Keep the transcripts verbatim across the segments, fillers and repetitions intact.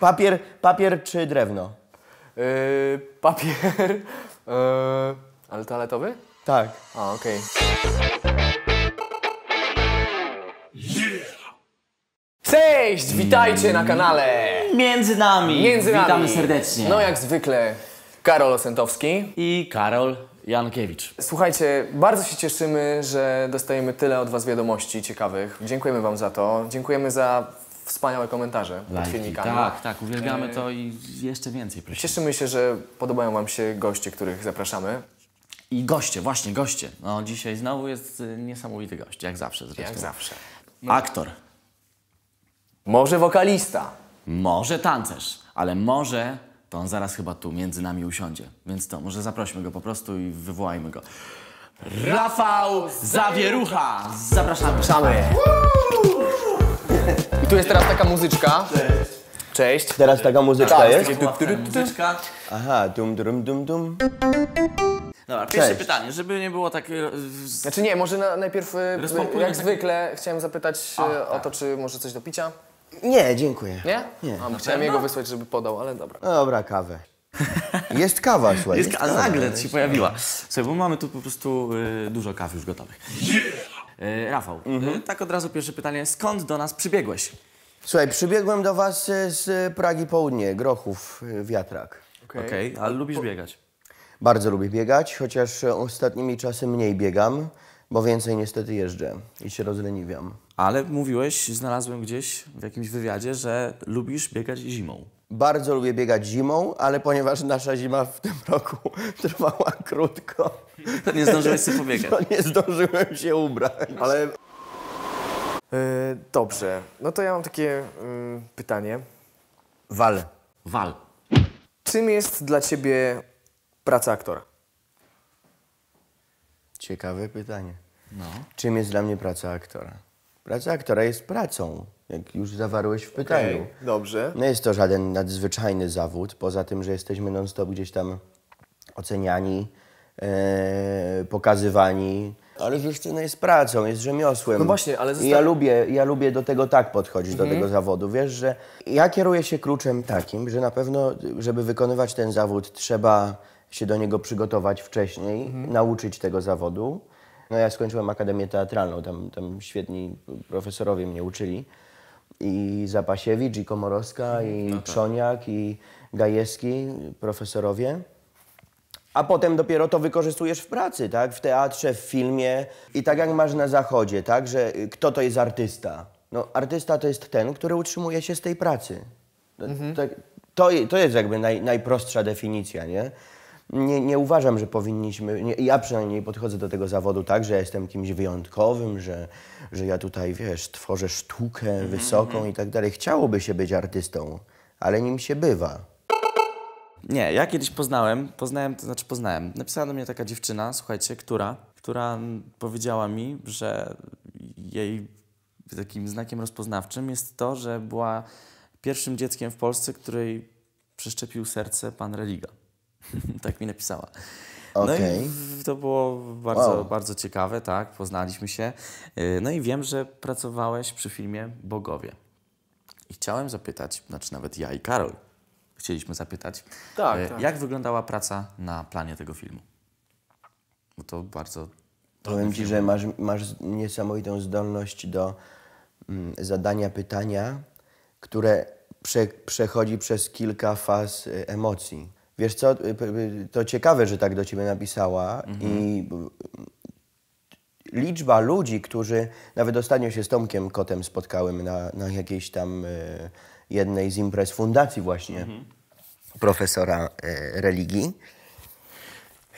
Papier, papier czy drewno? Yy, papier. Yy, ale toaletowy? Tak. A, okej. Cześć! Witajcie na kanale Między Nami. Między Nami. Witamy serdecznie. No jak zwykle Karol Osentowski i Karol Jankiewicz. Słuchajcie, bardzo się cieszymy, że dostajemy tyle od was wiadomości ciekawych. Dziękujemy wam za to. Dziękujemy za wspaniałe komentarze pod filmikami. Tak, tak, uwielbiamy to i jeszcze więcej prosimy. Cieszymy się, że podobają wam się goście, których zapraszamy. I goście, właśnie goście. No dzisiaj znowu jest niesamowity gość, jak zawsze zresztą. Jak zawsze. No. Aktor. Może wokalista. Może tancerz, ale może to on zaraz chyba tu między nami usiądzie. Więc to, może zaprośmy go po prostu i wywołajmy go. Rafał Zawierucha! Zapraszamy. Zapraszamy. I tu jest teraz taka muzyczka. Cześć. Cześć. Teraz taka muzyczka Ta, jest? jest? Muzyczka. Aha, dum dum dum dum. Dobra, pierwsze Cześć. pytanie, żeby nie było tak... Znaczy nie, może na, najpierw Rozpompuję jak tak... zwykle chciałem zapytać o, o tak. to, czy może coś do picia? Nie, dziękuję. Nie? Nie. A, chciałem jego wysłać, żeby podał, ale dobra. Dobra, kawę. Jest kawa, słuchaj. Jest, jest kawa. Nagle się pojawiła. Słuchaj, bo mamy tu po prostu y, dużo kaw już gotowych. Y, Rafał, mhm. y, tak od razu pierwsze pytanie. Skąd do nas przybiegłeś? Słuchaj, przybiegłem do was z Pragi Południe, Grochów, Wiatrak. Okej, okay. okay, ale lubisz biegać? Bardzo lubię biegać, chociaż ostatnimi czasy mniej biegam, bo więcej niestety jeżdżę i się rozleniwiam. Ale mówiłeś, znalazłem gdzieś w jakimś wywiadzie, że lubisz biegać zimą. Bardzo lubię biegać zimą, ale ponieważ nasza zima w tym roku trwała krótko... To nie zdążyłeś się pobiegać. To nie zdążyłem się ubrać, ale... Yy, dobrze, no to ja mam takie yy, pytanie. Wal. Wal. Czym jest dla ciebie... praca aktora? Ciekawe pytanie. No. Czym jest dla mnie praca aktora? Praca aktora jest pracą, jak już zawarłeś w pytaniu. Okay, dobrze. Nie jest to żaden nadzwyczajny zawód, poza tym, że jesteśmy non-stop gdzieś tam oceniani, ee, pokazywani. Ale że scena jest pracą, jest rzemiosłem. No właśnie, ale... Zostań... Ja lubię, ja lubię do tego tak podchodzić, mhm. do tego zawodu. Wiesz, że ja kieruję się kluczem takim, że na pewno, żeby wykonywać ten zawód, trzeba... się do niego przygotować wcześniej, mhm. nauczyć tego zawodu. No ja skończyłem Akademię Teatralną, tam, tam świetni profesorowie mnie uczyli. I Zapasiewicz, i Komorowska, i no tak. Przoniak, i Gajewski, profesorowie. A potem dopiero to wykorzystujesz w pracy, tak? W teatrze, w filmie. I tak jak masz na zachodzie, tak? Że kto to jest artysta? No artysta to jest ten, który utrzymuje się z tej pracy. Mhm. To, to, to jest jakby naj, najprostsza definicja, nie? Nie, nie uważam, że powinniśmy, nie, ja przynajmniej podchodzę do tego zawodu tak, że ja jestem kimś wyjątkowym, że, że ja tutaj, wiesz, tworzę sztukę mm -hmm. wysoką i tak dalej. Chciałoby się być artystą, ale nim się bywa. Nie, ja kiedyś poznałem, poznałem, to znaczy poznałem, napisała do mnie taka dziewczyna, słuchajcie, która, która powiedziała mi, że jej takim znakiem rozpoznawczym jest to, że była pierwszym dzieckiem w Polsce, której przeszczepił serce pan Religa. Tak mi napisała. Okay. No i to było bardzo, wow. bardzo ciekawe, tak, poznaliśmy się. No i wiem, że pracowałeś przy filmie Bogowie. I chciałem zapytać, znaczy nawet ja i Karol chcieliśmy zapytać, tak, e, tak. jak wyglądała praca na planie tego filmu? Bo to bardzo... Powiem ci, że masz, masz niesamowitą zdolność do mm, zadania pytania, które prze, przechodzi przez kilka faz emocji. Wiesz co, to ciekawe, że tak do ciebie napisała mhm. i liczba ludzi, którzy, nawet ostatnio się z Tomkiem Kotem spotkałem na, na jakiejś tam y, jednej z imprez fundacji właśnie mhm. profesora y, religii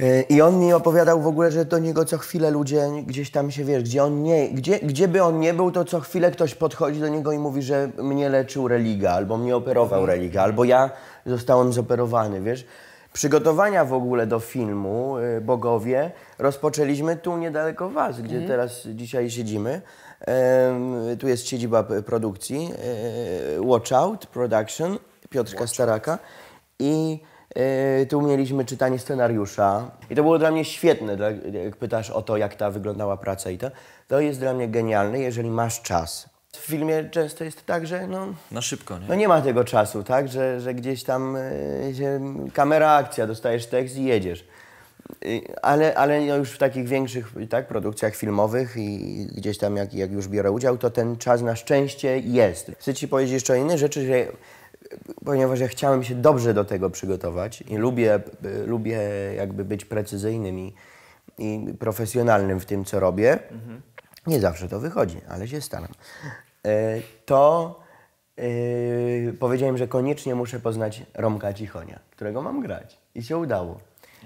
y, i on mi opowiadał w ogóle, że do niego co chwilę ludzie gdzieś tam się, wiesz, gdzie on nie, gdzie, gdzie by on nie był, to co chwilę ktoś podchodzi do niego i mówi, że mnie leczył religia, albo mnie operował mhm. religia, albo ja zostałem zoperowany, wiesz. Przygotowania w ogóle do filmu y, Bogowie rozpoczęliśmy tu niedaleko was, gdzie mm. teraz dzisiaj siedzimy. Y, tu jest siedziba produkcji y, Watch Out Production Piotrka Watch Staraka i y, tu mieliśmy czytanie scenariusza i to było dla mnie świetne, dla, jak pytasz o to, jak ta wyglądała praca i to. To jest dla mnie genialne, jeżeli masz czas. W filmie często jest tak, że no, na szybko, nie? No nie ma tego czasu, tak? Że, że gdzieś tam się, kamera, akcja, dostajesz tekst i jedziesz. Ale, ale już w takich większych tak, produkcjach filmowych i gdzieś tam jak, jak już biorę udział, to ten czas na szczęście jest. Chcę ci powiedzieć jeszcze o innej rzeczy, że ponieważ ja chciałem się dobrze do tego przygotować i lubię, lubię jakby być precyzyjnym i, i profesjonalnym w tym, co robię. Mhm. Nie zawsze to wychodzi, ale się staram. E, to e, powiedziałem, że koniecznie muszę poznać Romka Cichonia, którego mam grać. I się udało.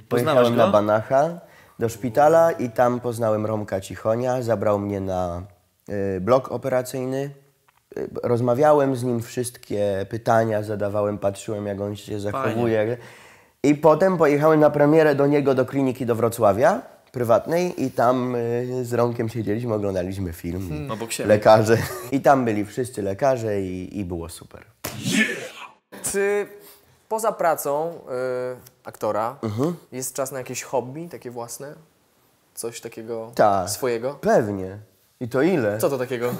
Pojechałem na Banacha do szpitala i tam poznałem Romka Cichonia. Zabrał mnie na y, blok operacyjny. Y, rozmawiałem z nim, wszystkie pytania zadawałem, patrzyłem, jak on się zachowuje. Fajnie. I potem pojechałem na premierę do niego, do kliniki do Wrocławia prywatnej i tam y, z Romkiem siedzieliśmy, oglądaliśmy film. Hmm. Obok siebie. Lekarze. I tam byli wszyscy lekarze i, i było super. Czy poza pracą y aktora. Mhm. Jest czas na jakieś hobby, takie własne? Coś takiego Ta, swojego? Pewnie. I to ile? Co to takiego?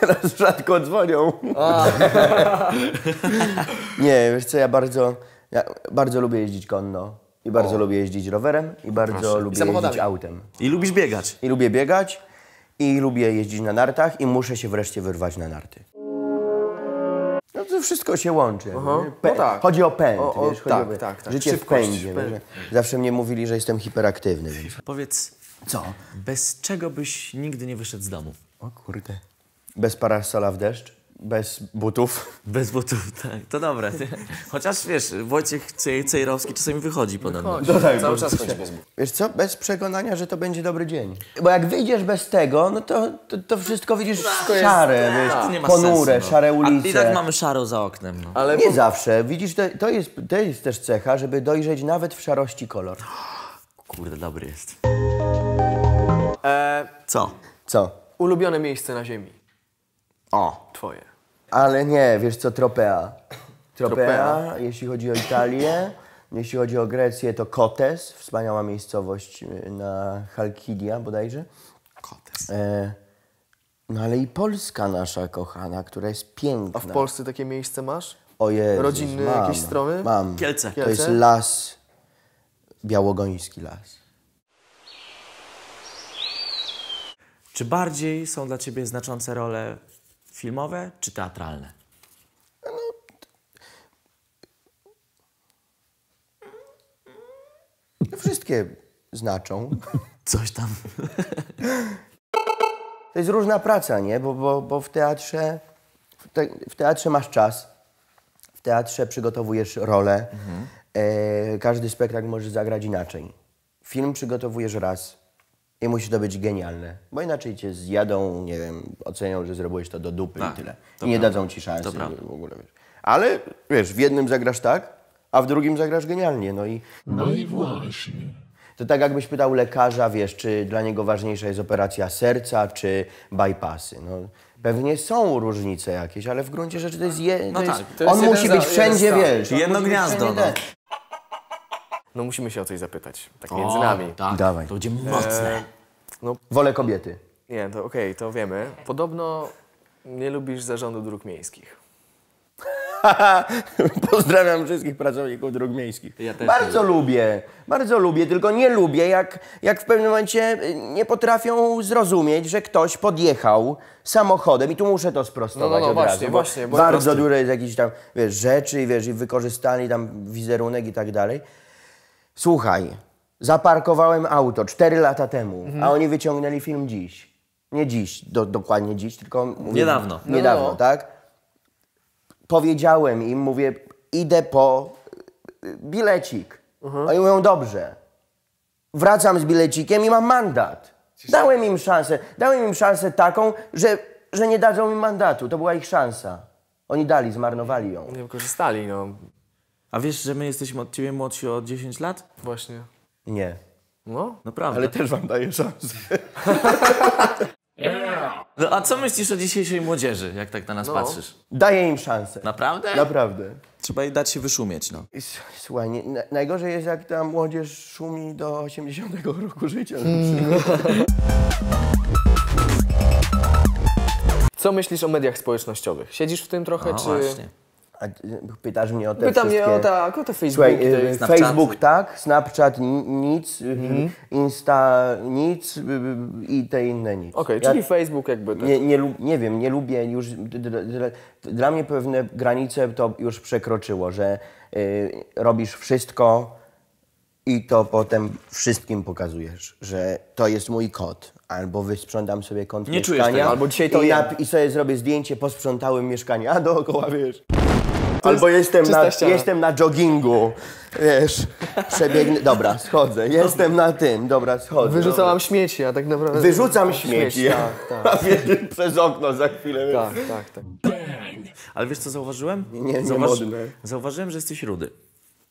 Teraz rzadko dzwonią. Nie, wiesz co, ja bardzo, ja bardzo lubię jeździć konno. I bardzo o. lubię jeździć rowerem. I bardzo Proszę. lubię I jeździć autem. I lubisz biegać. I lubię biegać. I lubię jeździć na nartach. I muszę się wreszcie wyrwać na narty. No to wszystko się łączy. No tak. Chodzi o pęd, o, o, wiesz, tak, chodzi o... Tak, tak. Życie Szybkość, w pędzie. W pęd. Zawsze mnie mówili, że jestem hiperaktywny. Więc... Powiedz, co? Bez czego byś nigdy nie wyszedł z domu? O kurde. Bez parasola w deszcz, bez butów. Bez butów, tak. To dobre. Chociaż wiesz, Wojciech Cejrowski czasami wychodzi podobno. Wychodzi. No tak, cały czas chodzi bez butów. Wiesz co? Bez przekonania, że to będzie dobry dzień. Bo jak wyjdziesz bez tego, no to, to, to wszystko widzisz no, szare, wiesz, no, nie ma ponure, sensu, no. szare ulice. A i tak mamy szaro za oknem. No. Ale nie bo... zawsze. Widzisz, to, to, jest, to jest też cecha, żeby dojrzeć nawet w szarości kolor. Kurde, dobry jest. E... Co? Co? Ulubione miejsce na ziemi. O. Twoje. Ale nie, wiesz co, Tropea. Tropea, Tropea. Jeśli chodzi o Italię, jeśli chodzi o Grecję, to Kotes, wspaniała miejscowość na Chalkidia bodajże. Kotes. E, no ale i Polska nasza kochana, która jest piękna. A w Polsce takie miejsce masz? O Jezus, rodzinne mam, jakieś strony? Mam. Kielce. Kielce. To jest las, białogoński las. Czy bardziej są dla ciebie znaczące role filmowe czy teatralne? No, to... Wszystkie znaczą. Coś tam. To jest różna praca, nie? Bo, bo, bo w teatrze... W, te, w teatrze masz czas. W teatrze przygotowujesz rolę. Mhm. E, każdy spektakl możesz zagrać inaczej. Film przygotowujesz raz. I musi to być genialne, bo inaczej cię zjadą, nie wiem, ocenią, że zrobiłeś to do dupy tak, i tyle. I nie dadzą ci szansy w ogóle, wiesz. Ale, wiesz, w jednym zagrasz tak, a w drugim zagrasz genialnie, no i... No i właśnie. To tak jakbyś pytał lekarza, wiesz, czy dla niego ważniejsza jest operacja serca, czy bypassy, no... Pewnie są różnice jakieś, ale w gruncie rzeczy to jest... Je, to no jest, tak, to jest on musi być wszędzie, wiesz. Jedno gniazdo, no. No musimy się o coś zapytać, tak między o, nami. Tak. Dawaj. To będzie mocne. E, no, wolę kobiety. Nie, to okej, okay, to wiemy. Podobno nie lubisz zarządu dróg miejskich. Pozdrawiam wszystkich pracowników dróg miejskich. Ja też bardzo lubię, bardzo lubię, tylko nie lubię, jak, jak w pewnym momencie nie potrafią zrozumieć, że ktoś podjechał samochodem i tu muszę to sprostować no, no, no, od właśnie, razu. Bo właśnie, bo bardzo dużo jest jakichś tam wiesz, rzeczy wiesz, i wykorzystali tam wizerunek i tak dalej. Słuchaj, zaparkowałem auto cztery lata temu, mhm. a oni wyciągnęli film dziś. Nie dziś, do, dokładnie dziś, tylko... Mówię, niedawno. Niedawno, no. tak? Powiedziałem im, mówię, idę po bilecik. Mhm. Oni mówią, dobrze. Wracam z bilecikiem i mam mandat. Dałem im szansę, dałem im szansę taką, że, że nie dadzą im mandatu. To była ich szansa. Oni dali, zmarnowali ją. Nie wykorzystali, no. A wiesz, że my jesteśmy od ciebie młodsi o dziesięć lat? Właśnie. Nie. No? Naprawdę. Ale też wam daję szansę. No, a co myślisz o dzisiejszej młodzieży, jak tak na nas no. patrzysz? Daję im szansę. Naprawdę? Naprawdę. Trzeba jej dać się wyszumieć, no. Słuchaj, nie, na, najgorzej jest, jak ta młodzież szumi do osiemdziesiątego roku życia. Hmm. Co myślisz o mediach społecznościowych? Siedzisz w tym trochę, no, czy... Właśnie. A pytasz mnie o te Pytam wszystkie... mnie o, tak, o te Facebooki. Słuchaj, Facebook tak, Snapchat nic, mhm. Insta nic i te inne nic. Okej, okay, ja czyli Facebook jakby... Tak. Nie, nie, nie wiem, nie lubię już... Dla mnie pewne granice to już przekroczyło, że y, robisz wszystko i to potem wszystkim pokazujesz, że to jest mój kod. Albo wysprzątam sobie kąt nie mieszkania. Czujesz tego, albo dzisiaj to i, ja... i sobie zrobię zdjęcie, posprzątałem mieszkanie, a dookoła, wiesz. Albo jestem na, jestem na joggingu, wiesz, przebiegnę, dobra, schodzę, jestem na tym, dobra, schodzę. Wyrzucałam śmieci, a tak naprawdę... Wyrzucam śmieci, śmieci tak, tak. przez okno za chwilę. Tak, tak, tak. Ale wiesz co zauważyłem? Nie, nie, nie Zauważy... Zauważyłem, że jesteś rudy.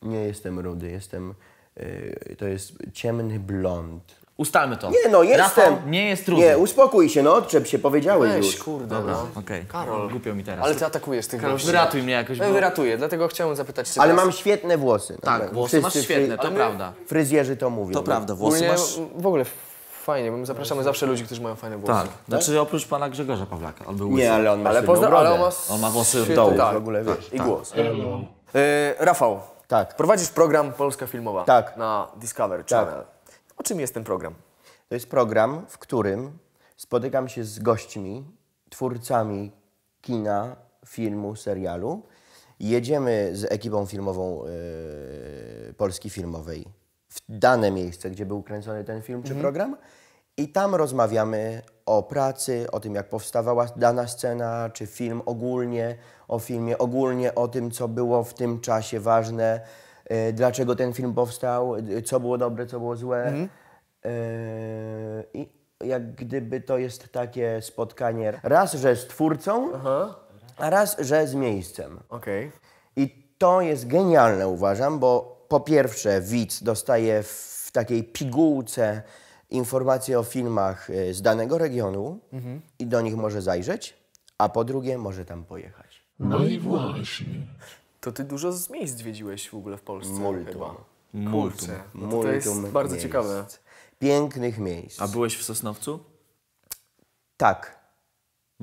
Nie jestem rudy, jestem... Yy, to jest ciemny blond. Ustalmy to. Nie no, jestem. Rafał nie jest trudny. Nie, uspokój się, no odczep się, powiedziałeś Weź, już. kurde, dobra, no. okej. Okay. Karol, głupio mi teraz. Ale ty atakujesz tych Karol, wyratuj mnie jakoś. Bo... Wyratuję, dlatego chciałem zapytać cię. Ale teraz... mam świetne włosy. Tak, tak włosy masz świetne, to prawda. Fryzjerzy to mówią. To prawda, włosy ogólnie masz... W ogóle fajnie, bo my zapraszamy zawsze ludzi, którzy mają fajne włosy. Tak, tak? Znaczy oprócz pana Grzegorza Pawlaka. Albo nie, ale on ma ale pozdra... ale on, ma... on ma włosy w dołu. Tak, w ogóle, wiesz. Tak, I tak. głos. Yy, Rafał, tak. prowadzisz program Polska Filmowa. Tak. Na Discovery Channel. O czym jest ten program? To jest program, w którym spotykam się z gośćmi, twórcami kina, filmu, serialu. Jedziemy z ekipą filmową yy, Polski Filmowej w dane miejsce, gdzie był kręcony ten film czy mhm. program. I tam rozmawiamy o pracy, o tym, jak powstawała dana scena, czy film ogólnie, o filmie ogólnie, o tym, co było w tym czasie ważne. Dlaczego ten film powstał, co było dobre, co było złe. Mhm. Yy, I jak gdyby to jest takie spotkanie raz, że z twórcą, Aha. a raz, że z miejscem. Okay. I to jest genialne, uważam, bo po pierwsze widz dostaje w takiej pigułce informacje o filmach z danego regionu mhm. i do nich może zajrzeć, a po drugie może tam pojechać. No i właśnie. To ty dużo z miejsc zwiedziłeś w ogóle w Polsce. Multum. Multum. No to, to jest Multum bardzo miejsc. ciekawe. Pięknych miejsc. A byłeś w Sosnowcu? Tak.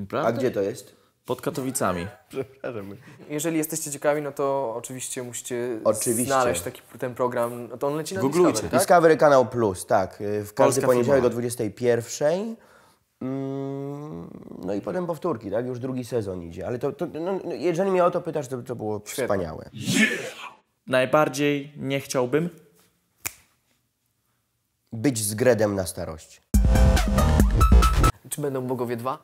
Prawda? A gdzie to jest? Pod Katowicami. Przepraszam. Jeżeli jesteście ciekawi, no to oczywiście musicie oczywiście. znaleźć taki, ten program. To on leci na Googlujcie, Discovery, tak? Discovery Kanał Plus, tak. W każdy poniedziałek o dwudziestej pierwszej. No i potem powtórki, tak? Już drugi sezon idzie, ale to, to no, jeżeli mnie o to pytasz, to, to było Świetne. wspaniałe. Najbardziej nie chciałbym być z Gredem na starość. Czy będą Bogowie dwa?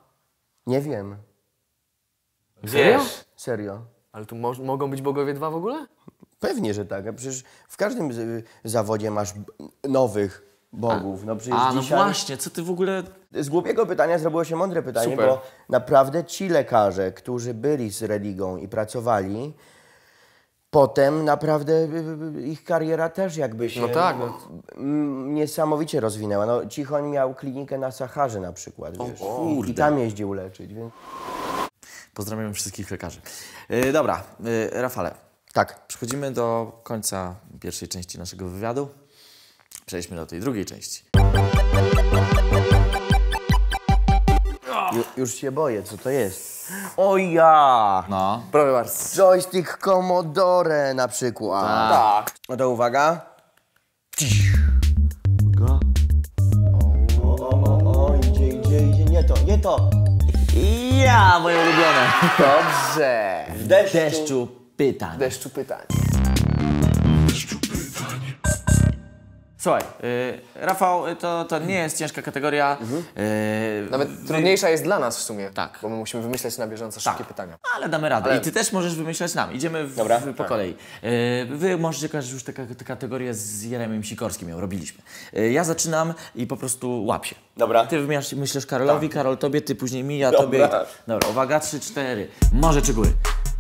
Nie wiem. Wiesz? Serio? Ale tu mo mogą być Bogowie dwa w ogóle? Pewnie, że tak. Przecież w każdym zawodzie masz nowych bogów. No przecież A, no dzisiaj... właśnie, co ty w ogóle... Z głupiego pytania zrobiło się mądre pytanie, Super. bo naprawdę ci lekarze, którzy byli z Religą i pracowali, potem naprawdę ich kariera też jakby się no tak, no. niesamowicie rozwinęła. No, Cichoń miał klinikę na Saharze na przykład, o, wiesz, o, i tam jeździł leczyć. Więc... Pozdrawiam wszystkich lekarzy. Yy, dobra, yy, Rafale, tak, przechodzimy do końca pierwszej części naszego wywiadu. Przejdźmy do tej drugiej części. Ju, już się boję, co to jest. O ja! No. Proszę bardzo. Joystick Commodore na przykład. Tak. tak. No to uwaga. Uwaga. O, o, o, o, idzie, idzie, idzie. Nie to, nie to. Ja, moje ulubione. Dobrze. W deszczu, deszczu pytań. W deszczu pytań. Słuchaj, y, Rafał, to, to nie jest ciężka kategoria. Mhm. Y, Nawet y, trudniejsza jest dla nas w sumie, tak. bo my musimy wymyślać na bieżąco szybkie tak. pytania. Ale damy radę. Ale... I ty też możesz wymyślać nam. Idziemy w, Dobra, w, po tak. kolei. Y, wy możecie kojarzyć już tę kategorię z Jeremym Sikorskim, ją robiliśmy. Y, ja zaczynam i po prostu łap się. Dobra. Ty myślisz Karolowi, tak. Karol tobie, ty później mi, ja Dobra. tobie. Dobra, uwaga, trzy, cztery. Morze czy góry?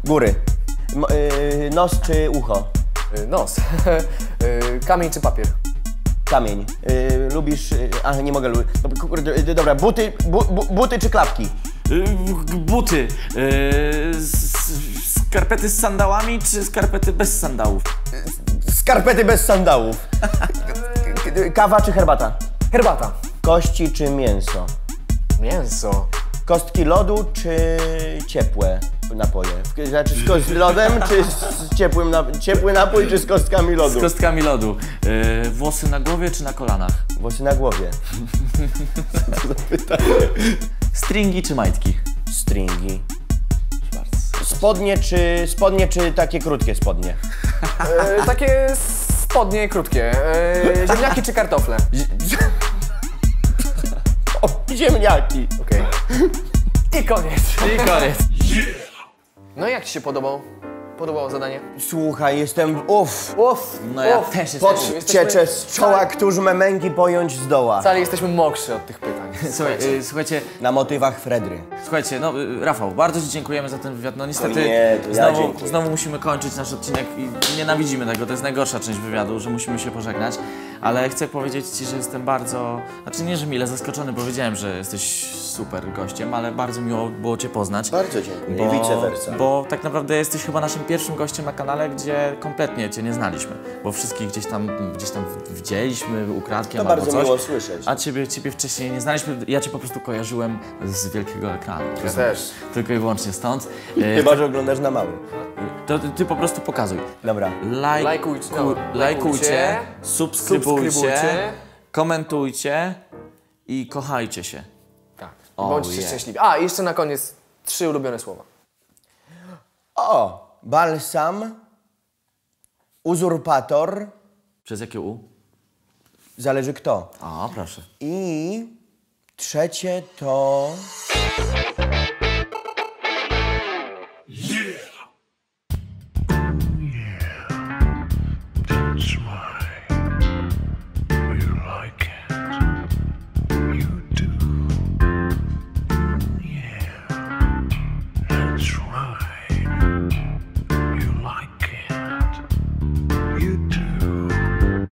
Góry. M y, nos czy ucho? Y, nos. y, kamień czy papier? Kamień. Yy, lubisz... Yy, a, nie mogę... Dobra, dobra buty, bu, bu, buty czy klapki? Yy, buty. Yy, skarpety z sandałami czy skarpety bez sandałów? Yy, skarpety bez sandałów. Kawa czy herbata? Herbata. Kości czy mięso? Mięso. Kostki lodu czy ciepłe napoje? Znaczy z, z lodem, czy z ciepłym nap ciepły napój, czy z kostkami lodu? Z kostkami lodu. Yy, włosy na głowie czy na kolanach? Włosy na głowie. Co to za pytanie? Stringi czy majtki? Stringi. Spodnie czy, spodnie czy takie krótkie spodnie? E, takie spodnie krótkie. E, ziemniaki czy kartofle? O, ziemniaki. Okej. Okay. I koniec. I koniec. No i jak ci się podobał? Podobało zadanie? Słuchaj, jestem uff. Uff. No ja uf, też jestem. Podcieczę z czoła, któż me męki pojąć zdoła. Wcale jesteśmy mokrzy od tych pytań. Słuchaj, słuchajcie. słuchajcie. Na motywach Fredry. Słuchajcie, no Rafał, bardzo ci dziękujemy za ten wywiad. No niestety no nie, to ja znowu, znowu musimy kończyć nasz odcinek i nienawidzimy tego. To jest najgorsza część wywiadu, że musimy się pożegnać. Ale chcę powiedzieć ci, że jestem bardzo... Znaczy nie, że mile zaskoczony, bo wiedziałem, że jesteś super gościem, ale bardzo miło było cię poznać. Bardzo dziękuję. Bo, vice versa. Bo tak naprawdę jesteś chyba naszym pierwszym gościem na kanale, gdzie kompletnie cię nie znaliśmy. Bo wszystkich gdzieś tam, gdzieś tam widzieliśmy ukradkiem albo coś. To bardzo miło słyszeć. A ciebie, ciebie wcześniej nie znaliśmy. Ja cię po prostu kojarzyłem z wielkiego ekranu. Ja też. Tylko i wyłącznie stąd. Chyba, że oglądasz na małym. To ty po prostu pokazuj. Dobra. Laj... Lajkujcie, no. Lajkujcie, subskrybujcie, subskrybujcie, komentujcie i kochajcie się. Tak. Oh, bądźcie yeah. szczęśliwi. A, jeszcze na koniec trzy ulubione słowa. O, balsam, uzurpator. Przez jakie U? Zależy kto. A, proszę. I trzecie to...